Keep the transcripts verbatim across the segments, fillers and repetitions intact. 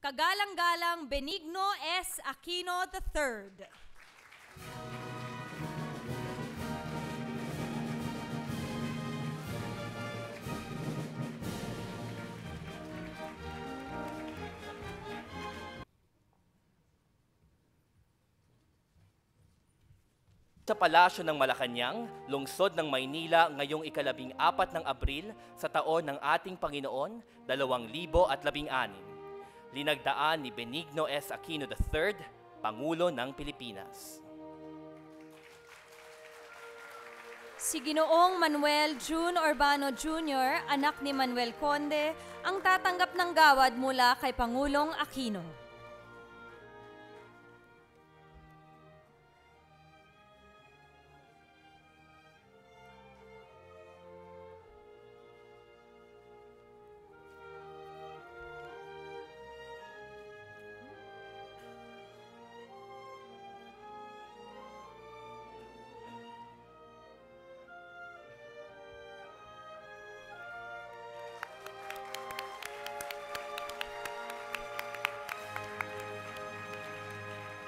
Kagalang-galang Benigno S. Aquino the third. Sa Palasyo ng Malacanang, lungsod ng Maynila ngayong ikalabing apat ng Abril sa taon ng ating Panginoon, dalawang libo at labing-anim. Linagdaan ni Benigno S. Aquino the third, Pangulo ng Pilipinas. Si Ginoong Manuel June Urbano, Junior, anak ni Manuel Conde, ang tatanggap ng gawad mula kay Pangulong Aquino.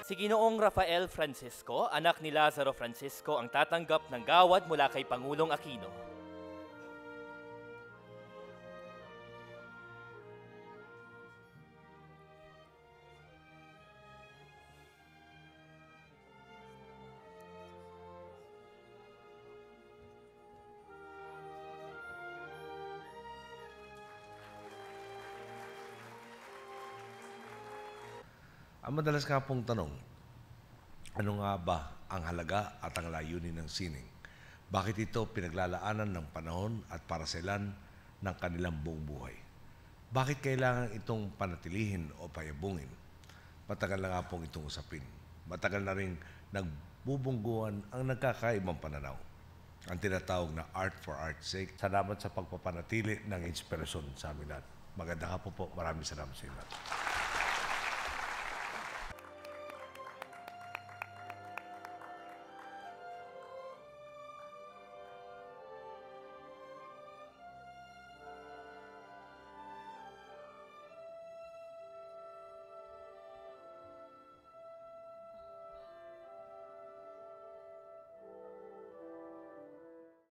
Si Ginoong Rafael Francisco, anak ni Lazaro Francisco, ang tatanggap ng gawad mula kay Pangulong Aquino. Ang madalas nga pong tanong, ano nga ba ang halaga at ang layunin ng sining? Bakit ito pinaglalaanan ng panahon at paraselan ng kanilang buong buhay? Bakit kailangan itong panatilihin o payabungin? Matagal na nga pong itong usapin. Matagal na rin nagbubungguan ang nagkakaibang pananaw, ang tinatawag na art for art's sake. Salamat sa pagpapanatili ng inspirasyon sa amin lahat. Maganda ka po po. Maraming salamat sa inyo.